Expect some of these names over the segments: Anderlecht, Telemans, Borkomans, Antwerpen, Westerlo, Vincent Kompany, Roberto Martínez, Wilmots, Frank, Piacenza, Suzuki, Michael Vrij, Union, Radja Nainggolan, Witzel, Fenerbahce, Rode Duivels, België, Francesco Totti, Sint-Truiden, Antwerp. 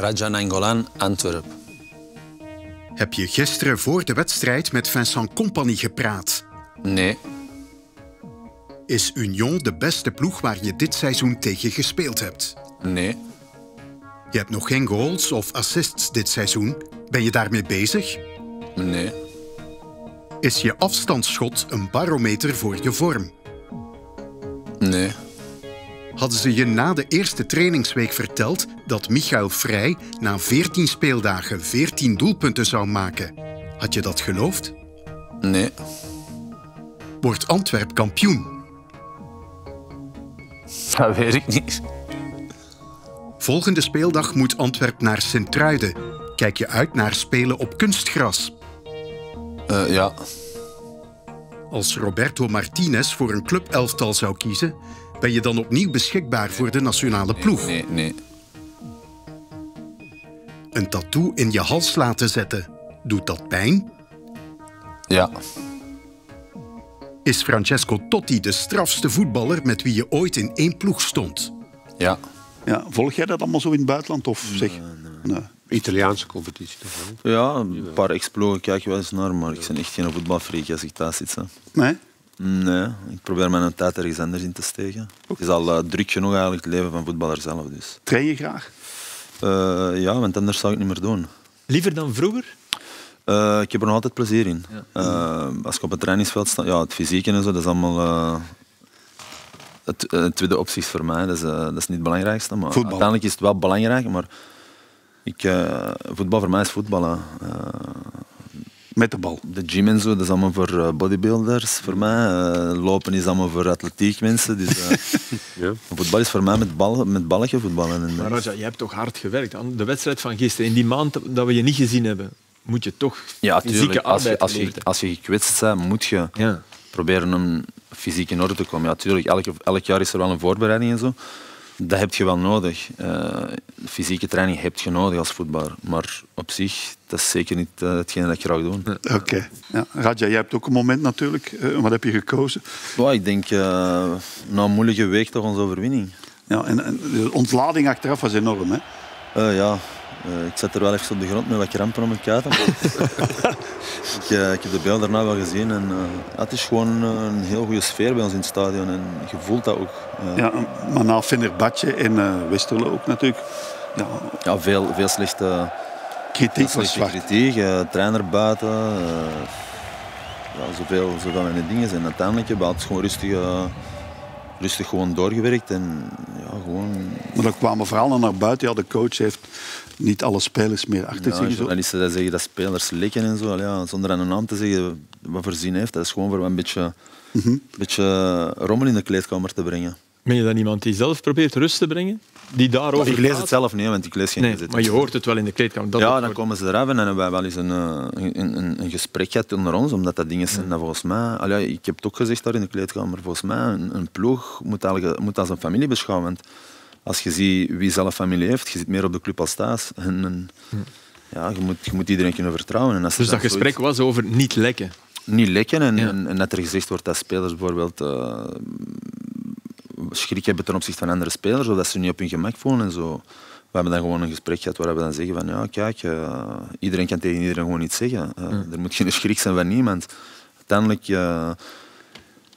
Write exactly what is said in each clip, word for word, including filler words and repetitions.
Radja Nainggolan, Antwerp. Heb je gisteren voor de wedstrijd met Vincent Kompany gepraat? Nee. Is Union de beste ploeg waar je dit seizoen tegen gespeeld hebt? Nee. Je hebt nog geen goals of assists dit seizoen. Ben je daarmee bezig? Nee. Is je afstandsschot een barometer voor je vorm? Nee. Hadden ze je na de eerste trainingsweek verteld dat Michael Vrij na veertien speeldagen veertien doelpunten zou maken? Had je dat geloofd? Nee. Wordt Antwerp kampioen? Dat weet ik niet. Volgende speeldag moet Antwerp naar Sint-Truiden. Kijk je uit naar spelen op kunstgras? Uh, ja. Als Roberto Martínez voor een clubelftal zou kiezen, ben je dan opnieuw beschikbaar voor de nationale ploeg? Nee, nee. nee. Een tattoo in je hals laten zetten, doet dat pijn? Ja. Is Francesco Totti de strafste voetballer met wie je ooit in één ploeg stond? Ja. Ja, volg jij dat allemaal zo in het buitenland? Of zeg? Nee, nee. Nee. Italiaanse competitie toch? Hè? Ja, een paar exploren kijk je wel eens naar, maar ik ben echt geen voetbalfreak als ik thuis zit. Hè. Nee? Nee, ik probeer mijn tijd ergens anders in te steken. Okay. Het is al uh, druk genoeg eigenlijk, het leven van voetballer zelf. Dus. Train je graag? Uh, ja, want anders zou ik het niet meer doen. Liever dan vroeger? Uh, ik heb er nog altijd plezier in. Ja. Uh, als ik op het trainingsveld sta, ja, het fysiek en zo, dat is allemaal... Uh, het, het tweede optie is voor mij, dat is, uh, dat is niet het belangrijkste. Maar voetbal. Uiteindelijk is het wel belangrijk, maar ik, uh, voetbal voor mij is voetballen. Uh, Met de bal. De gym en zo, dat is allemaal voor bodybuilders, voor mij. Uh, lopen is allemaal voor atletiek mensen. Dus, uh, ja. Voetbal is voor mij met, bal, met balletje voetballen. Maar Radja, jij hebt toch hard gewerkt aan de wedstrijd van gisteren. In die maand dat we je niet gezien hebben, moet je toch ja, fysieke arbeid als je, als, je, als je gekwetst bent, moet je ja. proberen om fysiek in orde te komen. Ja, tuurlijk, elk, elk jaar is er wel een voorbereiding en zo. Dat heb je wel nodig. Uh, fysieke training heb je nodig als voetballer. Maar op zich, dat is zeker niet uh, hetgeen dat ik graag doe. Oké. Okay. Ja. Radja, jij hebt ook een moment natuurlijk. Uh, wat heb je gekozen? Well, ik denk, uh, na een moeilijke week toch onze overwinning. Ja, en, en de ontlading achteraf was enorm, hè? Uh, ja. Uh, ik zat er wel even op de grond met wat krampen om mijn kuiten. ik, uh, ik heb de beelden daarna wel gezien. En, uh, het is gewoon een heel goede sfeer bij ons in het stadion. En je voelt dat ook. Uh. Ja, maar na Fenerbahce en uh, Westerlo ook natuurlijk. Ja, ja veel, veel slechte kritiek. Slechte kritiek uh, trainer buiten. Uh, ja, zoveel, zoveel in de dingen zijn. Uiteindelijk hebben we het gewoon rustig... Uh, Rustig gewoon doorgewerkt en ja, gewoon... Maar dat kwamen vooral naar buiten. Ja, de coach heeft niet alle spelers meer achter zich. Ja, journalisten dat zeggen dat spelers likken en zo. Ja, zonder aan hun naam te zeggen wat voor zin heeft. Dat is gewoon voor een beetje, mm-hmm. beetje rommel in de kleedkamer te brengen. Ben je dan iemand die zelf probeert rust te brengen? Die daarover ik lees het zelf niet, want ik lees geen nee, gezet. Maar je hoort het wel in de kleedkamer. Dat ja, dan komen ze eraf en hebben wij wel eens een, een, een, een gesprek gehad onder ons, omdat dat dingen zijn dat volgens mij... Allee, ik heb het ook gezegd daar in de kleedkamer, volgens mij, een, een ploeg moet, al, moet als een familie beschouwen. Want als je ziet wie zelf familie heeft, je zit meer op de club als thuis. En, en, ja, je, moet, je moet iedereen kunnen vertrouwen. En als dus dat gesprek zoiets... was over niet lekken? Niet lekken en, ja. en, en dat er gezegd wordt dat spelers bijvoorbeeld... Uh, schrik hebben ten opzichte van andere spelers, zodat ze niet op hun gemak voelen en zo. We hebben dan gewoon een gesprek gehad waar we dan zeggen van ja, kijk, uh, iedereen kan tegen iedereen gewoon iets zeggen. Uh, mm. Er moet geen schrik zijn van niemand. Uiteindelijk, uh,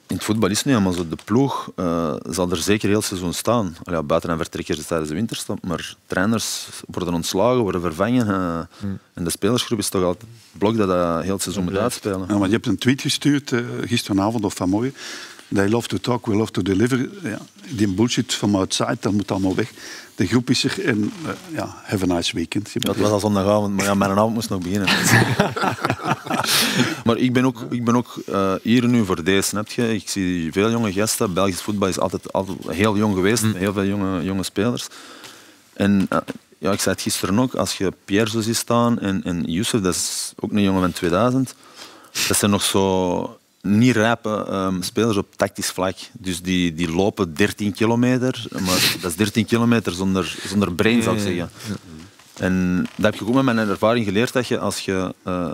in het voetbal is het niet allemaal zo. De ploeg uh, zal er zeker heel seizoen staan. Allee, buiten en vertrekkers tijdens de winterstop, maar trainers worden ontslagen, worden vervangen. Uh, mm. En de spelersgroep is toch altijd het blok dat dat heel het seizoen moet uitspelen. Ja, maar je hebt een tweet gestuurd uh, gisteravond of vanmorgen. They love to talk, we love to deliver. Ja, die bullshit van outside, dat moet allemaal weg. De groep is er en uh, ja, have a nice weekend. Dat was al zondagavond, maar ja, mijn avond moest nog beginnen. Maar ik ben ook, ik ben ook uh, hier nu voor deze, snap je? Ik zie veel jonge gasten. Belgisch voetbal is altijd, altijd heel jong geweest, mm. heel veel jonge, jonge spelers. En uh, ja, ik zei het gisteren ook, als je Pierre zo ziet staan en, en Youssef, dat is ook een jongen van tweeduizend, dat zijn nog zo... Niet rijpe um, spelers op tactisch vlak. Dus die, die lopen dertien kilometer. Maar dat is dertien kilometer zonder, zonder brein, zou ik zeggen. En dat heb ik ook met mijn ervaring geleerd. Dat je als je uh,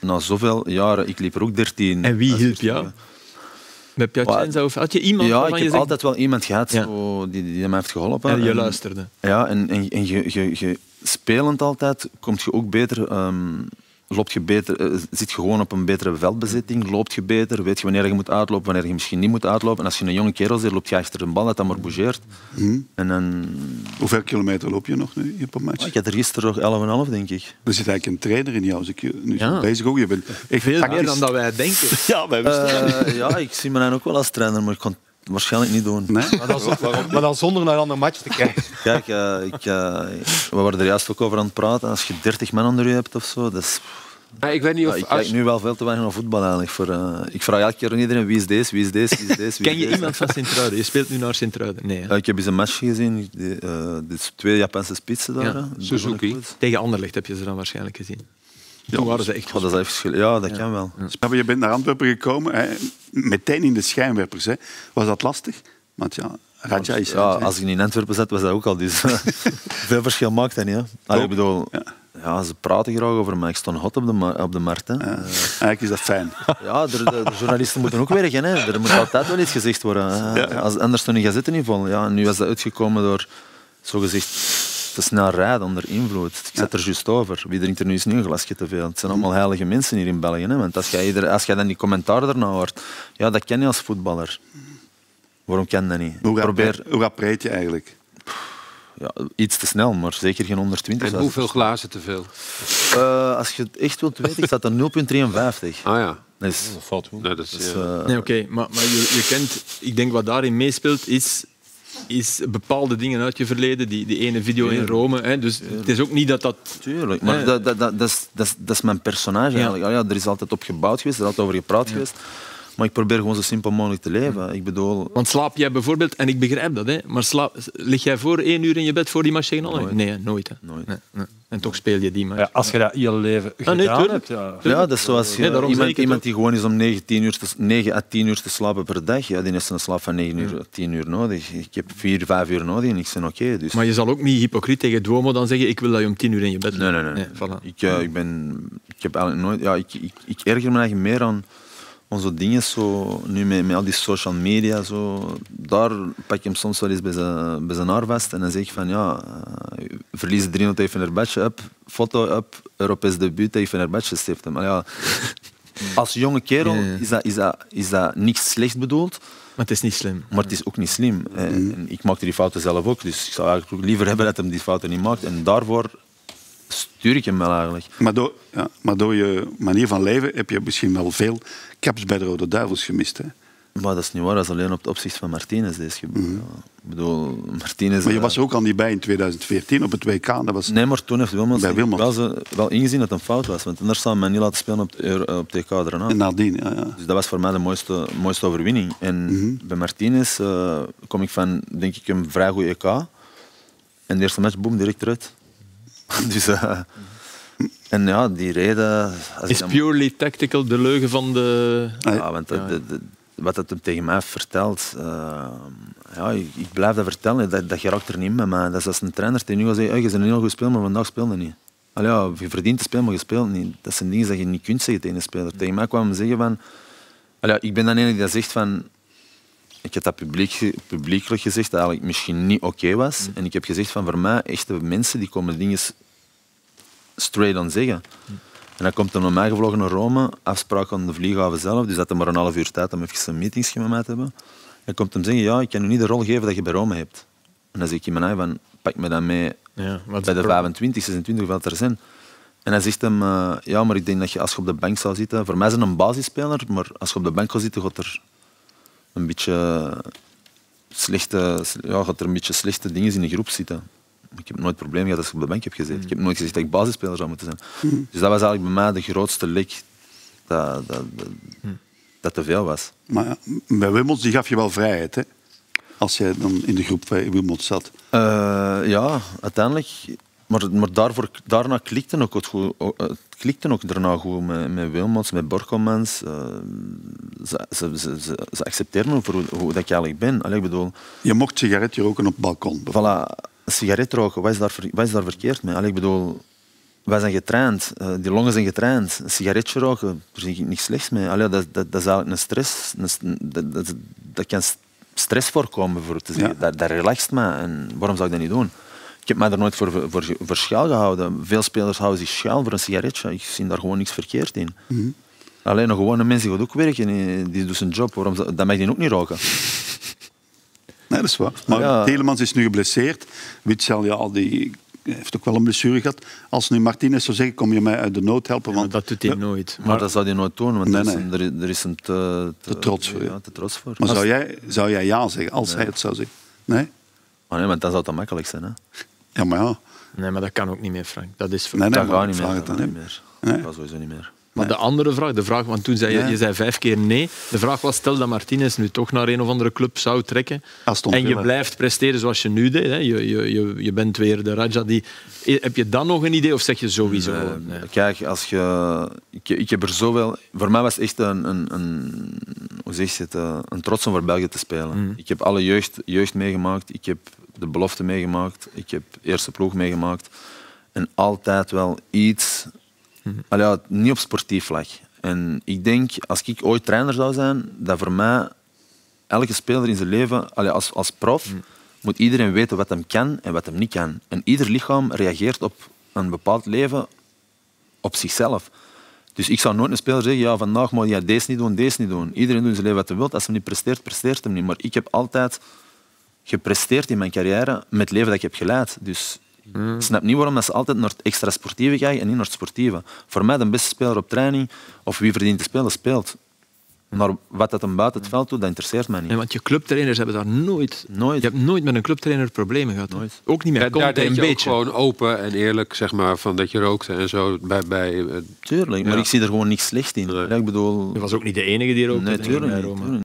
na zoveel jaren... Ik liep er ook dertien. En wie hielp jou? Met Piacenza? Of had je iemand? Ja, ik heb zegt... altijd wel iemand gehad ja. zo, die, die mij heeft geholpen. En je luisterde. En, ja, en, en, en je, je, je spelend altijd komt je ook beter... Um, loopt je beter uh, zit je gewoon op een betere veldbezetting, loopt je beter, weet je wanneer je moet uitlopen, wanneer je misschien niet moet uitlopen. En als je een jonge kerel zit, loopt je achter een bal dat dat maar bougeert. Hmm. En dan... Hoeveel kilometer loop je nog nu op een match? Oh, ik had er gisteren nog elf en een half, denk ik. Er zit eigenlijk een trainer in jou, als ik je nu ja. bezig ook. Je bent echt veel tactisch... meer dan dat wij denken. ja, wij uh, ja, ik zie me dan ook wel als trainer, maar ik kon het waarschijnlijk niet doen. Nee? Maar, dan zonder, maar dan zonder naar een andere match te kijken. Kijk, uh, ik, uh, we waren er juist ook over aan het praten. Als je dertig man onder je hebt of zo, dat is... Maar ik weet niet of ja, ik kijk als... nu wel veel te weinig naar voetbal eigenlijk. Voor, uh, ik vraag elke keer aan iedereen wie is deze, wie is deze, wie is deze. Ken je iemand van Sint-Truiden? Je speelt nu naar Sint-Truiden. Nee, uh, ik heb eens een match gezien. Die, uh, die twee Japanse spitsen daar. Ja, Suzuki. Tegen Anderlecht heb je ze dan waarschijnlijk gezien. Ja, toen waren ze echt... Oh, dat is even verschil. Ja, dat ja. kan wel. Ja. Je bent naar Antwerpen gekomen, hè. Meteen in de schijnwerpers. Hè. Was dat lastig? Want ja... Radja is ja, als ik in Antwerpen zat, was dat ook al. Dus veel verschil maakt dat niet. Allee, ik bedoel, ja. Ja, ze praten graag over mij. Ik stond hot op de, op de markt. Hè. Ja. Uh. Eigenlijk is dat fijn. Ja, de, de journalisten moeten ook werken. Hè. Er moet altijd wel iets gezegd worden. Hè. Ja, ja. Als, anders stond die gazette niet vol. Ja, nu was dat uitgekomen door, zogezegd, te snel rijden onder invloed. Ik zet ja. er juist over. Wie drinkt er nu eens een glasje te veel? Het zijn allemaal heilige mensen hier in België. Hè. Want als jij, als jij dan die commentaar daarna hoort, ja, dat ken je als voetballer. Waarom kan dat niet? Hoe rap, Probeer... hoe rap reed je eigenlijk? Ja, iets te snel, maar zeker geen honderdtwintig. En hoeveel glazen te veel? Uh, als je het echt wilt weten, ik zat aan nul komma drieënvijftig. Ah ja. Dat is... Dat valt goed. Nee, dat is, uh... nee, okay, maar, maar je, je kent... Ik denk wat daarin meespeelt, is... is bepaalde dingen uit je verleden, die, die ene video in Rome. Hè, dus Tuurlijk. Het is ook niet dat dat... Tuurlijk, maar dat, dat, dat, dat, is, dat, is, dat is mijn personage eigenlijk. Ja. Ja, er is altijd op gebouwd geweest, er is altijd over gepraat ja. geweest. Maar ik probeer gewoon zo simpel mogelijk te leven. Ik bedoel... Want slaap jij bijvoorbeeld, en ik begrijp dat, hè, maar slaap, lig jij voor één uur in je bed voor die match tegen Anderlecht? Nee, nooit. Hè. Nooit. Nee, nee. En toch speel je die match. Ja, als je dat je leven gedaan ah, nee, hebt... Ja. ja, dat is zoals nee, iemand, iemand die gewoon is om negen à tien uur te slapen per dag. Ja, die heeft een slaap van negen uur à tien uur nodig. Ik heb vier, vijf uur nodig en ik ben oké. Okay, dus. Maar je zal ook niet hypocriet tegen Duomo dan zeggen ik wil dat je om tien uur in je bed ligt. Nee, nee, nee. nee voilà. ik, uh, ik, ben, ik heb eigenlijk nooit... Ja, ik, ik, ik erger me eigenlijk meer aan... Onze dingen, zo, nu met, met al die social media, zo, daar pak ik hem soms wel eens bij zijn, bij zijn haar vast en dan zeg ik van ja, uh, verliezen drie nul tegen Fenerbahce, up, foto up, Europees debuut tegen Fenerbahce stift hem. Maar ja, als jonge kerel is dat, is dat, is dat niks slecht bedoeld. Maar het is niet slim. Maar het is ook niet slim. En, en ik maakte die fouten zelf ook, dus ik zou eigenlijk liever hebben dat hij die fouten niet maakt. En daarvoor... stuur ik hem wel eigenlijk. Maar door, ja, maar door je manier van leven heb je misschien wel veel caps bij de Rode Duivels gemist. Hè? Maar dat is niet waar, dat is alleen op het opzicht van Martínez. Deze mm -hmm. Ik bedoel, Martínez... Maar je was er ook al niet bij in tweeduizend veertien op het W K. Dat was nee, maar toen heeft Wilmots wel, wel ingezien dat het een fout was. Want anders zou men niet laten spelen op het, op het W K daarna. En nadien, ja, ja. Dus dat was voor mij de mooiste, mooiste overwinning. En mm -hmm. bij Martínez uh, kom ik van, denk ik, een vrij goed E K. En de eerste match, boom, direct eruit. Dus, uh, en ja, die reden... Is dan... purely tactical de leugen van de... Ja, want dat, de, de, wat het hem tegen mij vertelt... Uh, ja, ik, ik blijf dat vertellen, dat, dat geraakt er niet mee. Maar dat is als een trainer die nu al zegt, hey, je bent een heel goed speler, maar vandaag speelde je niet. Al ja, je verdient te spelen, maar je speelt niet. Dat zijn dingen die je niet kunt zeggen tegen een speler. Tegen mij kwam hem zeggen van... Al ja, ik ben dan enig dat zegt van... Ik heb dat publiek, publiekelijk gezegd dat eigenlijk misschien niet oké okay was. Mm. En ik heb gezegd van voor mij, echte mensen die komen dingen straight on zeggen. Mm. En dan komt er naar mij gevlogen naar Rome, afspraak aan de vlieghaven zelf, dus dat hij maar een half uur tijd om even een meetingsje met mij te hebben. En komt hem zeggen, ja, ik kan u niet de rol geven dat je bij Rome hebt. En dan zeg ik in mijn eigen van, pak me dan mee ja, bij de vijfentwintig, zesentwintig, hoeveel er zijn. En hij zegt hem, uh, ja, maar ik denk dat je als je op de bank zou zitten, voor mij is een basisspeler, maar als je op de bank zou zitten, gaat er... Een beetje slechte, ja, gaat er een beetje slechte dingen in de groep zitten. Ik heb nooit problemen gehad als ik op de bank heb gezeten. Ik heb nooit gezegd dat ik basisspeler zou moeten zijn. Dus dat was eigenlijk bij mij de grootste lek dat, dat, dat te veel was. Maar ja, bij Wilmots die gaf je wel vrijheid, hè? Als jij dan in de groep bij Wilmots zat. Uh, ja, uiteindelijk. Maar, maar daarvoor, daarna klikte ook het goed, het klikte ook daarna goed met, met Wilmots, met Borkomans. Uh, ze, ze, ze, ze, ze accepteerden me voor hoe, hoe dat ik eigenlijk ben. Allee, ik bedoel, je mocht sigaretje roken op het balkon. Voilà, sigaret roken, wat is daar, wat is daar verkeerd mee? Allee, ik bedoel, wij zijn getraind, uh, die longen zijn getraind. Een sigaretje roken, daar zie ik niks slechts mee. Allee, dat, dat, dat is eigenlijk een stress. Een, dat, dat, dat kan stress voorkomen, voor te zeggen. Ja. Dat, dat relaxt me. En waarom zou ik dat niet doen? Ik heb mij daar nooit voor, voor, voor schuil gehouden. Veel spelers houden zich schuil voor een sigaretje. Ik zie daar gewoon niks verkeerd in. Mm-hmm. Alleen een gewone mens die gaat ook werken, die doet zijn job. Waarom, dan mag die ook niet roken. Nee, dat is waar. Maar ja. Telemans is nu geblesseerd. Witzel, ja, die heeft ook wel een blessure gehad. Als nu Martínez zou zeggen, kom je mij uit de nood helpen? Want... Ja, dat doet hij nooit. Maar, maar dat zou hij nooit doen, want nee, nee. Er, is een, er is een te, te, te, trots voor, ja, te trots voor. Maar als... zou, jij, zou jij ja zeggen, als nee. hij het zou zeggen? Nee? Maar nee, want dat zou te makkelijk zijn, hè? Ja, maar ja. Nee, maar dat kan ook niet meer, Frank. Dat is voor... nee, nee, dat gaat niet, niet, niet, niet meer. Nee. Dat sowieso niet meer. Maar de andere vraag, de vraag, want toen zei je, je zei vijf keer nee. De vraag was, stel dat Martínez nu toch naar een of andere club zou trekken en je blijft presteren zoals je nu deed. Hè. Je, je, je bent weer de Radja die... Heb je dan nog een idee of zeg je sowieso? Nee, nee. Kijk, als je... Ik, ik heb er zoveel... Voor mij was het echt een, een, een, hoe zeg je het, een trots om voor België te spelen. Mm. Ik heb alle jeugd, jeugd meegemaakt. Ik heb de belofte meegemaakt. Ik heb eerste ploeg meegemaakt. En altijd wel iets... Allee, ja, niet op sportief vlak. En ik denk, als ik ooit trainer zou zijn, dat voor mij elke speler in zijn leven, allee, als, als prof, mm. moet iedereen weten wat hem kan en wat hem niet kan. En ieder lichaam reageert op een bepaald leven op zichzelf. Dus ik zou nooit een speler zeggen, ja, vandaag moet je deze niet doen, deze niet doen. Iedereen doet in zijn leven wat hij wil. Als hij niet presteert, presteert hij niet. Maar ik heb altijd gepresteerd in mijn carrière met het leven dat ik heb geleid. Dus... Mm. Ik snap niet waarom dat ze altijd naar het extra sportieve gaan en niet naar het sportieve. Voor mij de beste speler op training, of wie verdient te spelen, speelt. Maar wat dat hem buiten het veld doet, dat interesseert mij niet. Nee, want je clubtrainers hebben daar nooit... nooit... Je hebt nooit met een clubtrainer problemen gehad. Nooit. Ook niet meer. Daar deed je beetje. Gewoon open en eerlijk, zeg maar, van dat je rookte en zo. Bij, bij... Tuurlijk, maar ja. Ik zie er gewoon niks slecht in. Nee. Ja, ik bedoel... Je was ook niet de enige die rookte. Nee, tuurlijk.